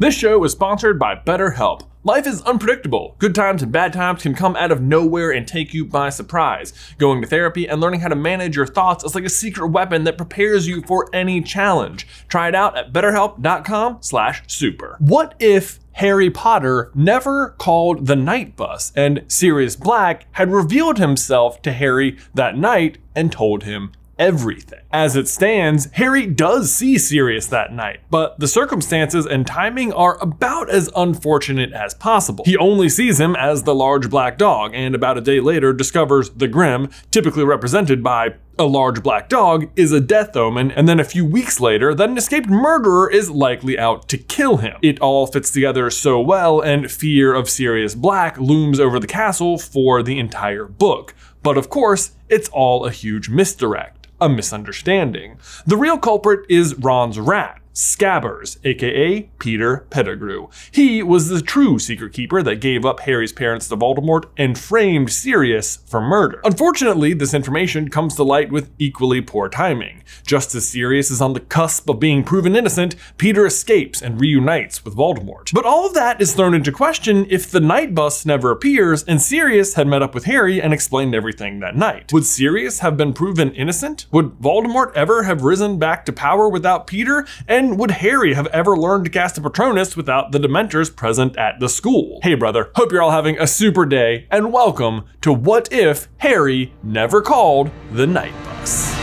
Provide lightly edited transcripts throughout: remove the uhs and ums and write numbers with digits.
This show was sponsored by BetterHelp. Life is unpredictable. Good times and bad times can come out of nowhere and take you by surprise. Going to therapy and learning how to manage your thoughts is like a secret weapon that prepares you for any challenge. Try it out at betterhelp.com/super. What if Harry Potter never called the Knight Bus and Sirius Black had revealed himself to Harry that night and told him everything? As it stands, Harry does see Sirius that night, but the circumstances and timing are about as unfortunate as possible. He only sees him as the large black dog, and about a day later discovers the Grimm, typically represented by a large black dog, is a death omen, and then a few weeks later that an escaped murderer is likely out to kill him. It all fits together so well, and fear of Sirius Black looms over the castle for the entire book. But of course, it's all a huge misdirect. A misunderstanding. The real culprit is Ron's rat, Scabbers, aka Peter Pettigrew. He was the true secret keeper that gave up Harry's parents to Voldemort and framed Sirius for murder. Unfortunately, this information comes to light with equally poor timing. Just as Sirius is on the cusp of being proven innocent, Peter escapes and reunites with Voldemort. But all of that is thrown into question if the Night Bus never appears and Sirius had met up with Harry and explained everything that night. Would Sirius have been proven innocent? Would Voldemort ever have risen back to power without Peter? And would Harry have ever learned to cast a Patronus without the Dementors present at the school? Hey brother, hope you're all having a super day, and welcome to What If Harry Never Called the Night Bus.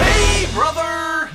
Hey brother!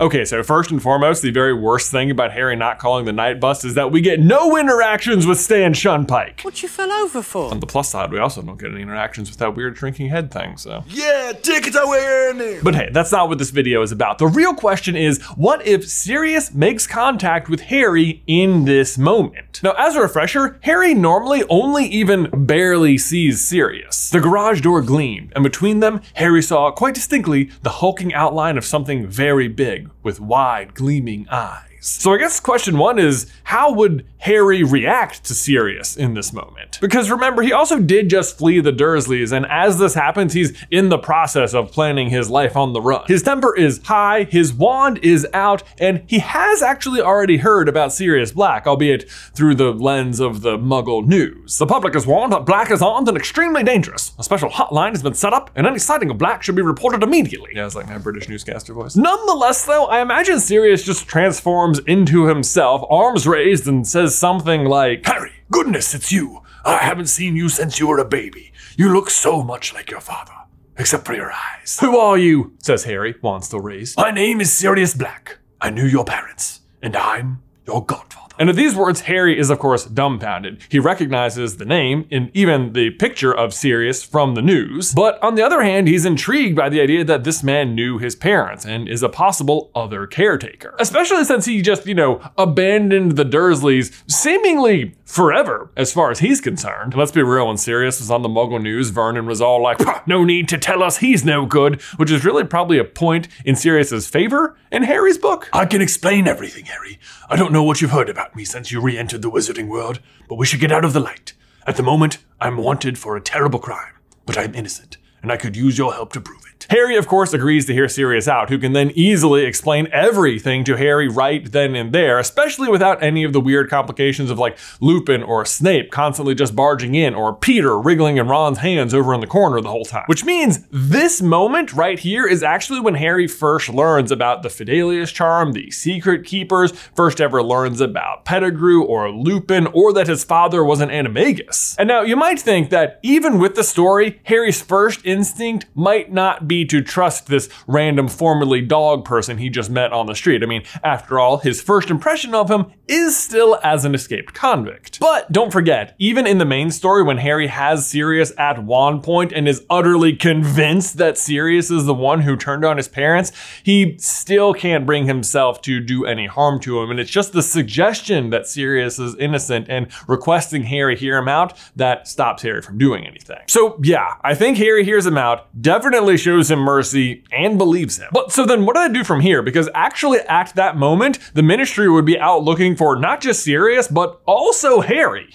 Okay, so first and foremost, the very worst thing about Harry not calling the Night Bus is that we get no interactions with Stan Shunpike. What you fell over for? On the plus side, we also don't get any interactions with that weird shrinking head thing, so. Yeah, tickets are winning! But hey, that's not what this video is about. The real question is, what if Sirius makes contact with Harry in this moment? Now, as a refresher, Harry normally only even barely sees Sirius. The garage door gleamed, and between them, Harry saw quite distinctly the hulking outline of something very big, with wide, gleaming eyes. So I guess question one is, how would Harry react to Sirius in this moment? Because remember, he also did just flee the Dursleys, and as this happens, he's in the process of planning his life on the run. His temper is high, his wand is out, and he has actually already heard about Sirius Black, albeit through the lens of the Muggle news. The public is warned that Black is armed and extremely dangerous. A special hotline has been set up, and any sighting of Black should be reported immediately. Yeah, it's like my British newscaster voice. Nonetheless, though, I imagine Sirius just transforms into himself, arms raised, and says something like, "Harry, goodness, it's you. I haven't seen you since you were a baby. You look so much like your father, except for your eyes." "Who are you?" says Harry, wand still raised. "My name is Sirius Black. I knew your parents, and I'm your godfather." And at these words, Harry is, of course, dumbfounded. He recognizes the name and even the picture of Sirius from the news. But on the other hand, he's intrigued by the idea that this man knew his parents and is a possible other caretaker. Especially since he just, you know, abandoned the Dursleys seemingly forever, as far as he's concerned. And let's be real, when Sirius was on the Muggle news, Vernon was all like, "No need to tell us he's no good," which is really probably a point in Sirius's favor in Harry's book. "I can explain everything, Harry. I don't know what you've heard about me since you re-entered the wizarding world, but we should get out of the light. At the moment, I'm wanted for a terrible crime, but I'm innocent, and I could use your help to prove it." Harry, of course, agrees to hear Sirius out, who can then easily explain everything to Harry right then and there, especially without any of the weird complications of like Lupin or Snape constantly just barging in, or Peter wriggling in Ron's hands over in the corner the whole time. Which means this moment right here is actually when Harry first learns about the Fidelius charm, the secret keepers, first ever learns about Pettigrew or Lupin, or that his father was an Animagus. And now you might think that even with the story, Harry's first instinct might not be to trust this random formerly dog person he just met on the street. I mean, after all, his first impression of him is still as an escaped convict. But don't forget, even in the main story, when Harry has Sirius at wand point and is utterly convinced that Sirius is the one who turned on his parents, he still can't bring himself to do any harm to him. And it's just the suggestion that Sirius is innocent and requesting Harry hear him out that stops Harry from doing anything. So yeah, I think Harry hears him out, definitely shows him mercy, and believes him. But so then what do I do from here? Because actually at that moment, the Ministry would be out looking for not just Sirius, but also Harry.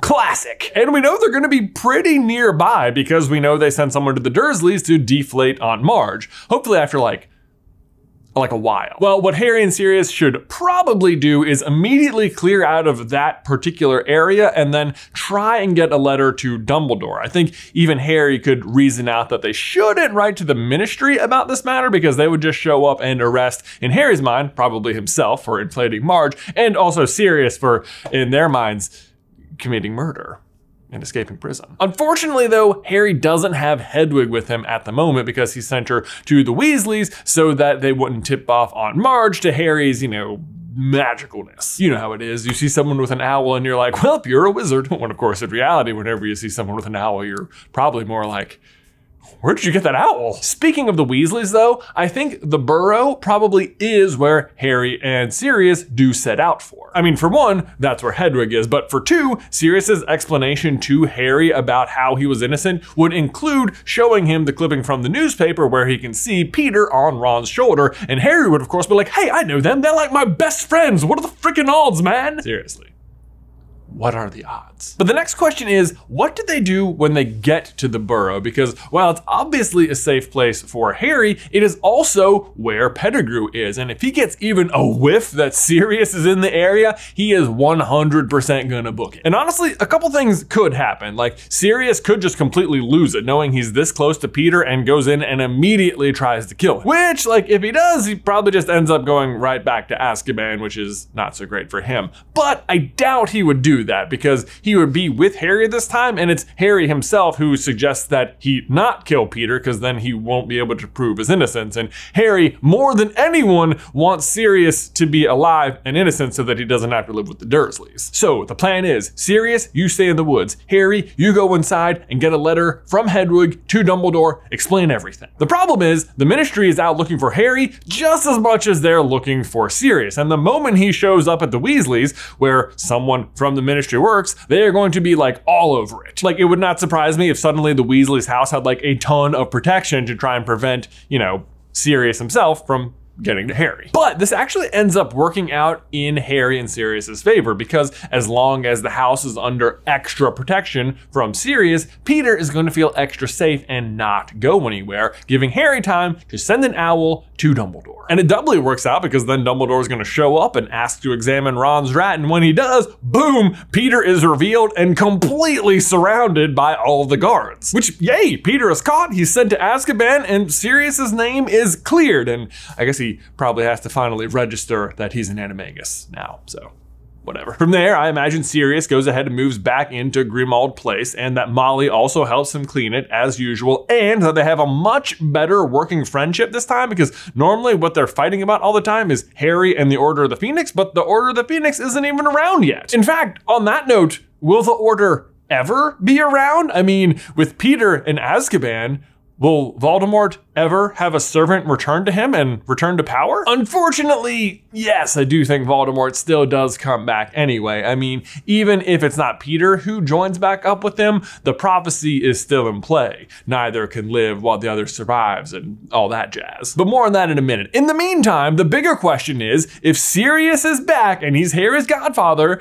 Classic. And we know they're gonna be pretty nearby because we know they sent someone to the Dursleys to deflate Aunt Marge. Hopefully after like a while. Well, what Harry and Sirius should probably do is immediately clear out of that particular area and then try and get a letter to Dumbledore. I think even Harry could reason out that they shouldn't write to the Ministry about this matter because they would just show up and arrest, in Harry's mind, probably himself for inflating Marge, and also Sirius for, in their minds, committing murder and escaping prison. Unfortunately though, Harry doesn't have Hedwig with him at the moment because he sent her to the Weasleys so that they wouldn't tip off Aunt Marge to Harry's, you know, magicalness. You know how it is. You see someone with an owl and you're like, well, you're a wizard. When of course in reality, whenever you see someone with an owl, you're probably more like, where did you get that owl? Speaking of the Weasleys though, I think the Burrow probably is where Harry and Sirius do set out for. I mean, for one, that's where Hedwig is, but for two, Sirius's explanation to Harry about how he was innocent would include showing him the clipping from the newspaper where he can see Peter on Ron's shoulder, and Harry would of course be like, hey, I know them, they're like my best friends, what are the freaking odds, man? Seriously. What are the odds? But the next question is, what do they do when they get to the Burrow? Because while it's obviously a safe place for Harry, it is also where Pettigrew is. And if he gets even a whiff that Sirius is in the area, he is 100% gonna book it. And honestly, a couple things could happen. Like Sirius could just completely lose it, knowing he's this close to Peter and goes in and immediately tries to kill him. Which, like, if he does, he probably just ends up going right back to Azkaban, which is not so great for him. But I doubt he would do that because he would be with Harry this time, and it's Harry himself who suggests that he not kill Peter because then he won't be able to prove his innocence. And Harry, more than anyone, wants Sirius to be alive and innocent so that he doesn't have to live with the Dursleys. So the plan is, Sirius, you stay in the woods. Harry, you go inside and get a letter from Hedwig to Dumbledore, explain everything. The problem is, the Ministry is out looking for Harry just as much as they're looking for Sirius. And the moment he shows up at the Weasleys, where someone from the Ministry works, they are going to be like all over it. Like, it would not surprise me if suddenly the Weasleys' house had like a ton of protection to try and prevent, you know, Sirius himself from getting to Harry. But this actually ends up working out in Harry and Sirius's favor because as long as the house is under extra protection from Sirius, Peter is going to feel extra safe and not go anywhere, giving Harry time to send an owl to Dumbledore. And it doubly works out because then Dumbledore is going to show up and ask to examine Ron's rat, and when he does, boom, Peter is revealed and completely surrounded by all the guards. Which, yay, Peter is caught, he's sent to Azkaban, and Sirius's name is cleared, and I guess he probably has to finally register that he's an Animagus now, so whatever. From there, I imagine Sirius goes ahead and moves back into Grimmauld Place, and that Molly also helps him clean it as usual, and that they have a much better working friendship this time because normally what they're fighting about all the time is Harry and the Order of the Phoenix, but the Order of the Phoenix isn't even around yet. In fact, on that note, will the Order ever be around? I mean, with Peter in Azkaban, will Voldemort ever have a servant return to him and return to power? Unfortunately, yes, I do think Voldemort still does come back anyway. I mean, even if it's not Peter who joins back up with them, the prophecy is still in play. Neither can live while the other survives and all that jazz. But more on that in a minute. In the meantime, the bigger question is, if Sirius is back and he's Harry's godfather,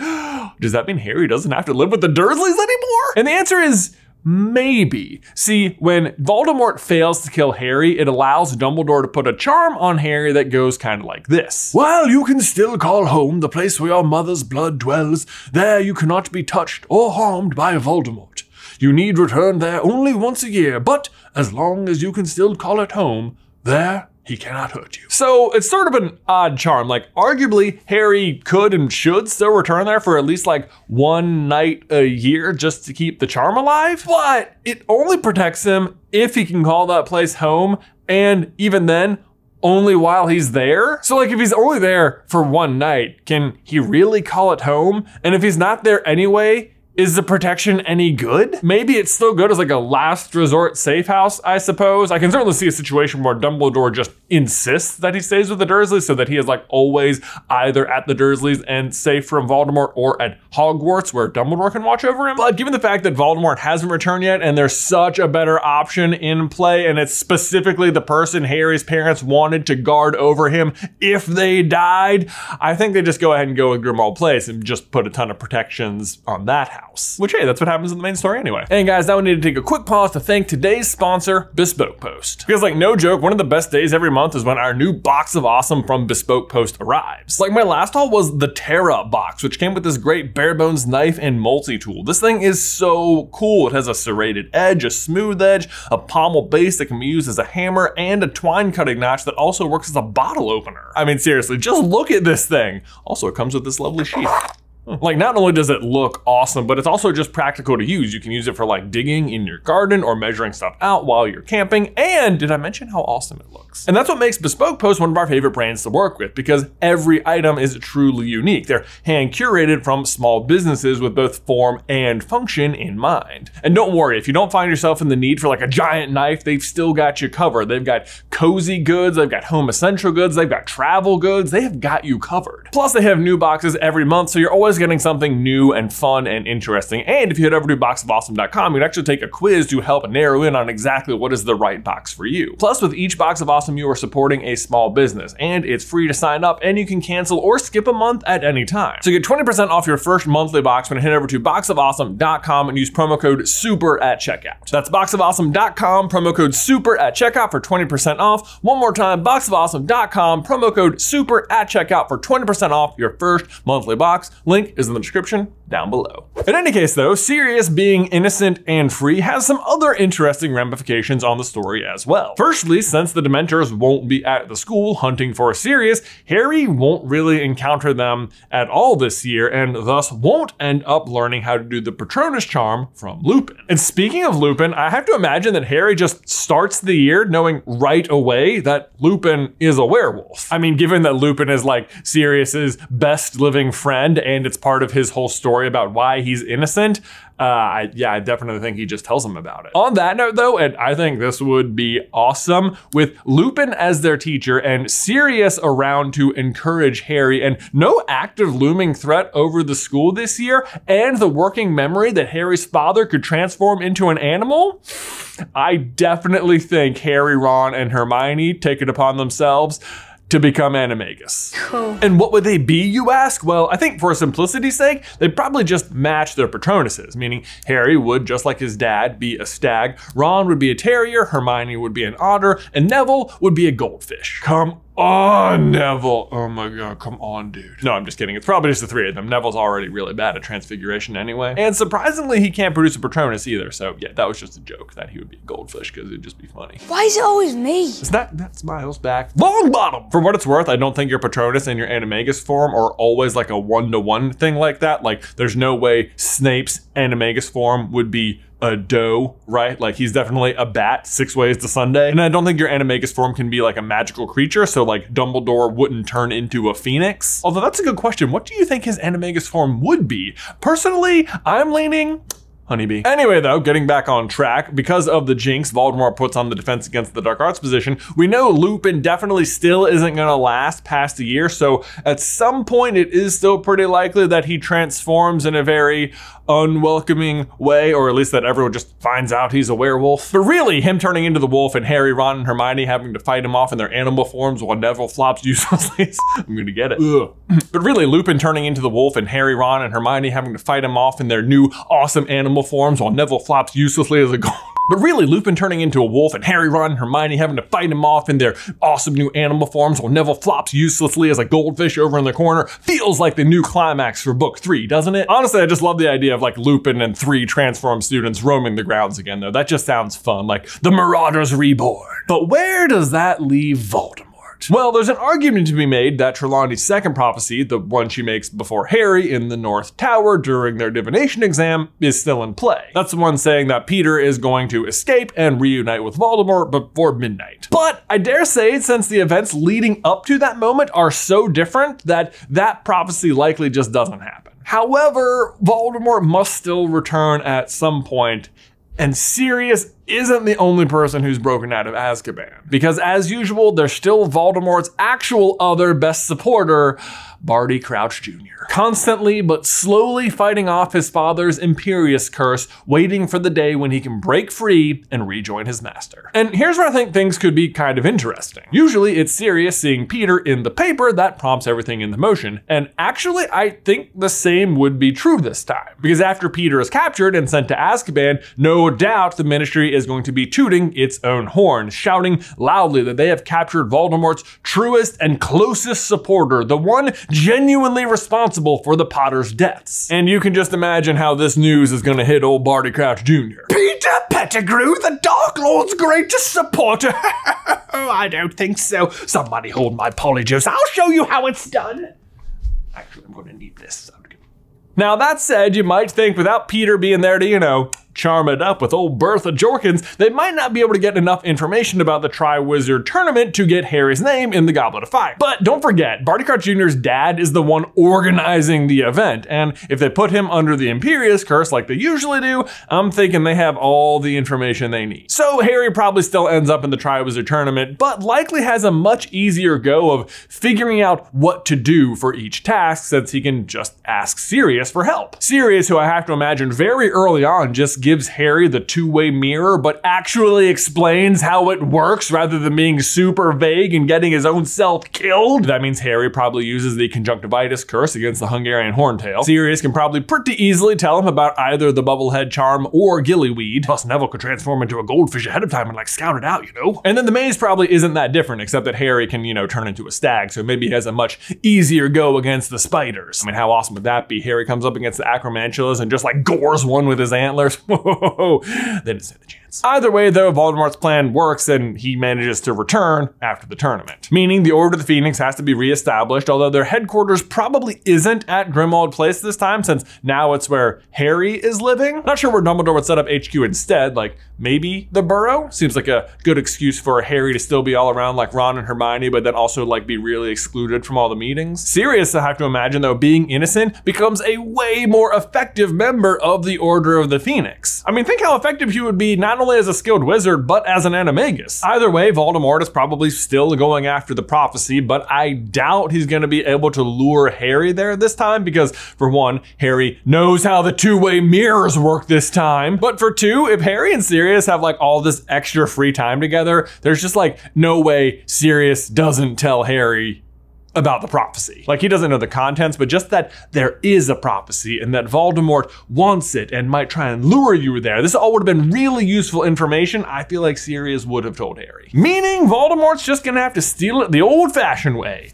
does that mean Harry doesn't have to live with the Dursleys anymore? And the answer is, maybe. See, when Voldemort fails to kill Harry, it allows Dumbledore to put a charm on Harry that goes kind of like this. While you can still call home the place where your mother's blood dwells, there you cannot be touched or harmed by Voldemort. You need return there only once a year, but as long as you can still call it home, there he cannot hurt you. So it's sort of an odd charm. Like, arguably, Harry could and should still return there for at least like one night a year just to keep the charm alive, but it only protects him if he can call that place home, and even then, only while he's there. So like, if he's only there for one night, can he really call it home? And if he's not there anyway, is the protection any good? Maybe it's still good as like a last resort safe house, I suppose. I can certainly see a situation where Dumbledore just insists that he stays with the Dursleys so that he is like always either at the Dursleys and safe from Voldemort or at Hogwarts where Dumbledore can watch over him. But given the fact that Voldemort hasn't returned yet and there's such a better option in play, and it's specifically the person Harry's parents wanted to guard over him if they died, I think they just go ahead and go with Grimmauld Place and just put a ton of protections on that house. house. Which, hey, that's what happens in the main story anyway. And guys, now we need to take a quick pause to thank today's sponsor, Bespoke Post. Because like, no joke, one of the best days every month is when our new box of awesome from Bespoke Post arrives. Like, my last haul was the Terra box, which came with this great bare bones knife and multi-tool. This thing is so cool. It has a serrated edge, a smooth edge, a pommel base that can be used as a hammer, and a twine cutting notch that also works as a bottle opener. I mean, seriously, just look at this thing. Also, it comes with this lovely sheath. Like, not only does it look awesome, but it's also just practical to use. You can use it for like digging in your garden or measuring stuff out while you're camping. And did I mention how awesome it looks? And that's what makes Bespoke Post one of our favorite brands to work with, because every item is truly unique. They're hand curated from small businesses with both form and function in mind. And don't worry, if you don't find yourself in the need for like a giant knife, they've still got you covered. They've got cozy goods, they've got home essential goods, they've got travel goods, they have got you covered. Plus they have new boxes every month, so you're always getting something new and fun and interesting. And if you head over to boxofawesome.com, you can actually take a quiz to help narrow in on exactly what is the right box for you. Plus, with each box of awesome, you are supporting a small business, and it's free to sign up, and you can cancel or skip a month at any time. So you get 20% off your first monthly box when you head over to boxofawesome.com and use promo code SUPER at checkout. That's boxofawesome.com, promo code SUPER at checkout for 20% off. One more time, boxofawesome.com, promo code SUPER at checkout for 20% off your first monthly box. Link is in the description down below. In any case though, Sirius being innocent and free has some other interesting ramifications on the story as well. Firstly, since the Dementors won't be at the school hunting for Sirius, Harry won't really encounter them at all this year and thus won't end up learning how to do the Patronus charm from Lupin. And speaking of Lupin, I have to imagine that Harry just starts the year knowing right away that Lupin is a werewolf. I mean, given that Lupin is like Sirius's best living friend and it's part of his whole story about why he's innocent, I definitely think he just tells him about it. On that note though, and I think this would be awesome, with Lupin as their teacher and Sirius around to encourage Harry and no active looming threat over the school this year, and the working memory that Harry's father could transform into an animal, I definitely think Harry, Ron, and Hermione take it upon themselves to become Animagus. Cool. And what would they be, you ask? Well, I think for simplicity's sake, they'd probably just match their Patronuses, meaning Harry would, just like his dad, be a stag, Ron would be a terrier, Hermione would be an otter, and Neville would be a goldfish. Come on, Neville. Oh my God, come on, dude. No, I'm just kidding. It's probably just the three of them. Neville's already really bad at transfiguration anyway. And surprisingly, he can't produce a Patronus either. So yeah, that was just a joke that he would be a goldfish because it'd just be funny. Why is it always me? Is that Smiles back? Longbottom! For what it's worth, I don't think your Patronus and your Animagus form are always like a one-to-one thing like that. Like, there's no way Snape's Animagus form would be a doe, right? Like, he's definitely a bat 6 ways to Sunday. And I don't think your Animagus form can be like a magical creature. So like Dumbledore wouldn't turn into a phoenix. Although that's a good question. What do you think his Animagus form would be? Personally, I'm leaning honeybee. Anyway though, getting back on track, because of the jinx Voldemort puts on the defense against the dark arts position, we know Lupin definitely still isn't gonna last past a year. So at some point it is still pretty likely that he transforms in a very unwelcoming way, or at least that everyone just finds out he's a werewolf. But really, him turning into the wolf and Harry, Ron, and Hermione having to fight him off in their animal forms while Neville flops uselessly. I'm gonna get it. Ugh. But really, Lupin turning into the wolf and Harry, Ron, and Hermione having to fight him off in their new awesome animal forms while Neville flops uselessly as a gold. But really, Lupin turning into a wolf and Harry, Ron, and Hermione having to fight him off in their awesome new animal forms while Neville flops uselessly as a goldfish over in the corner feels like the new climax for Book 3, doesn't it? Honestly, I just love the idea of like Lupin and 3 transformed students roaming the grounds again though. That just sounds fun, like the Marauders reborn. But where does that leave Voldemort? Well, there's an argument to be made that Trelawney's second prophecy, the one she makes before Harry in the North Tower during their divination exam, is still in play. That's the one saying that Peter is going to escape and reunite with Voldemort before midnight. But I dare say, since the events leading up to that moment are so different, that prophecy likely just doesn't happen. However, Voldemort must still return at some point, and Sirius isn't the only person who's broken out of Azkaban, because as usual, there's still Voldemort's actual other best supporter, Barty Crouch Jr., constantly but slowly fighting off his father's Imperius curse, waiting for the day when he can break free and rejoin his master. And here's where I think things could be kind of interesting. Usually it's Sirius seeing Peter in the paper that prompts everything into motion, and actually I think the same would be true this time, because after Peter is captured and sent to Azkaban, no doubt the Ministry is going to be tooting its own horn, shouting loudly that they have captured Voldemort's truest and closest supporter, the one genuinely responsible for the Potter's deaths. And you can just imagine how this news is gonna hit old Barty Crouch Jr. Peter Pettigrew, the Dark Lord's greatest supporter. Oh, I don't think so. Somebody hold my Polyjuice. I'll show you how it's done. Actually, I'm gonna need this. Now that said, you might think without Peter being there to, you know, charm it up with old Bertha Jorkins, they might not be able to get enough information about the Triwizard Tournament to get Harry's name in the Goblet of Fire. But don't forget, Barty Crouch Jr.'s dad is the one organizing the event, and if they put him under the Imperius curse like they usually do, I'm thinking they have all the information they need. So Harry probably still ends up in the Triwizard Tournament, but likely has a much easier go of figuring out what to do for each task, since he can just ask Sirius for help. Sirius, who I have to imagine very early on just gives Harry the two-way mirror, but actually explains how it works rather than being super vague and getting his own self killed. That means Harry probably uses the conjunctivitis curse against the Hungarian Horntail. Sirius can probably pretty easily tell him about either the bubblehead charm or gillyweed. Plus Neville could transform into a goldfish ahead of time and like scout it out, you know? And then the maze probably isn't that different, except that Harry can, you know, turn into a stag, so maybe he has a much easier go against the spiders. I mean, how awesome would that be? Harry comes up against the acromantulas and just like gores one with his antlers. They didn't stand a chance. Either way though, Voldemort's plan works and he manages to return after the tournament. Meaning the Order of the Phoenix has to be reestablished, although their headquarters probably isn't at Grimmauld Place this time, since now it's where Harry is living. Not sure where Dumbledore would set up HQ instead, like maybe the Burrow? Seems like a good excuse for Harry to still be all around like Ron and Hermione, but then also like be really excluded from all the meetings. Sirius, I have to imagine though, being innocent becomes a way more effective member of the Order of the Phoenix. I mean, think how effective he would be not only as a skilled wizard, but as an Animagus. Either way, Voldemort is probably still going after the prophecy, but I doubt he's gonna be able to lure Harry there this time, because for one, Harry knows how the two-way mirrors work this time. But for two, if Harry and Sirius have like all this extra free time together, there's just like no way Sirius doesn't tell Harry about the prophecy. Like he doesn't know the contents, but just that there is a prophecy and that Voldemort wants it and might try and lure you there. This all would have been really useful information. I feel like Sirius would have told Harry. Meaning Voldemort's just gonna have to steal it the old-fashioned way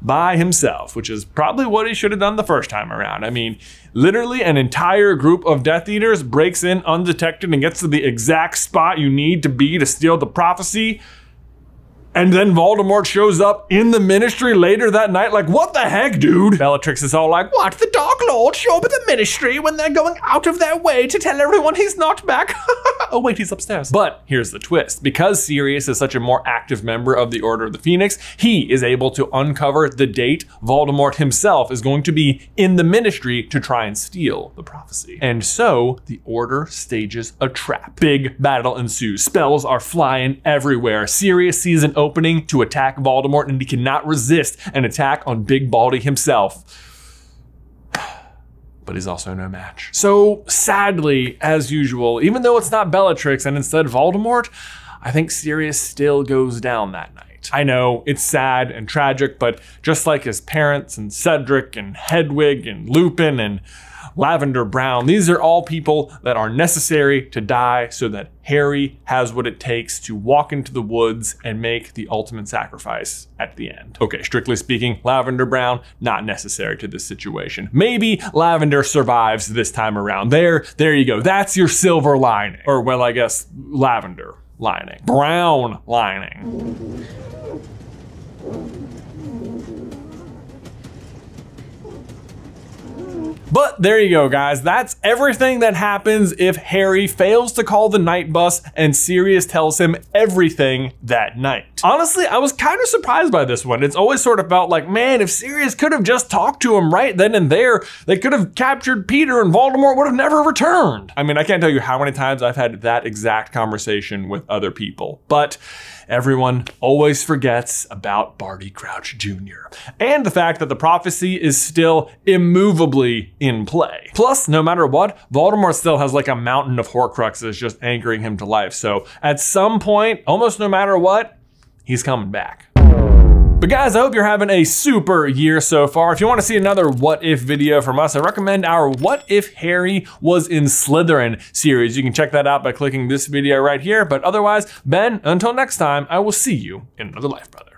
by himself, which is probably what he should have done the first time around. I mean, literally an entire group of Death Eaters breaks in undetected and gets to the exact spot you need to be to steal the prophecy. And then Voldemort shows up in the Ministry later that night, like, what the heck, dude? Bellatrix is all like, what, the Dark Lord show up at the Ministry when they're going out of their way to tell everyone he's not back? Oh wait, he's upstairs. But here's the twist. Because Sirius is such a more active member of the Order of the Phoenix, he is able to uncover the date Voldemort himself is going to be in the Ministry to try and steal the prophecy. And so the Order stages a trap. Big battle ensues. Spells are flying everywhere. Sirius sees an opening to attack Voldemort, and he cannot resist an attack on Big Baldy himself. But he's also no match. So sadly, as usual, even though it's not Bellatrix and instead Voldemort, I think Sirius still goes down that night. I know, it's sad and tragic, but just like his parents and Cedric and Hedwig and Lupin and Lavender Brown, these are all people that are necessary to die so that Harry has what it takes to walk into the woods and make the ultimate sacrifice at the end. Okay, strictly speaking, Lavender Brown, not necessary to this situation. Maybe Lavender survives this time around. There you go. That's your silver lining. Or well, I guess Lavender lining. Brown lining. But there you go, guys. That's everything that happens if Harry fails to call the Knight Bus and Sirius tells him everything that night. Honestly, I was kind of surprised by this one. It's always sort of felt like, man, if Sirius could have just talked to him right then and there, they could have captured Peter and Voldemort would have never returned. I mean, I can't tell you how many times I've had that exact conversation with other people, but everyone always forgets about Barty Crouch Jr. and the fact that the prophecy is still immovably in play. Plus, no matter what, Voldemort still has like a mountain of Horcruxes just anchoring him to life. So at some point, almost no matter what, he's coming back. But guys, I hope you're having a super year so far. If you want to see another What If video from us, I recommend our What If Harry Was in Slytherin series. You can check that out by clicking this video right here. But otherwise, Ben, until next time, I will see you in another life, brother.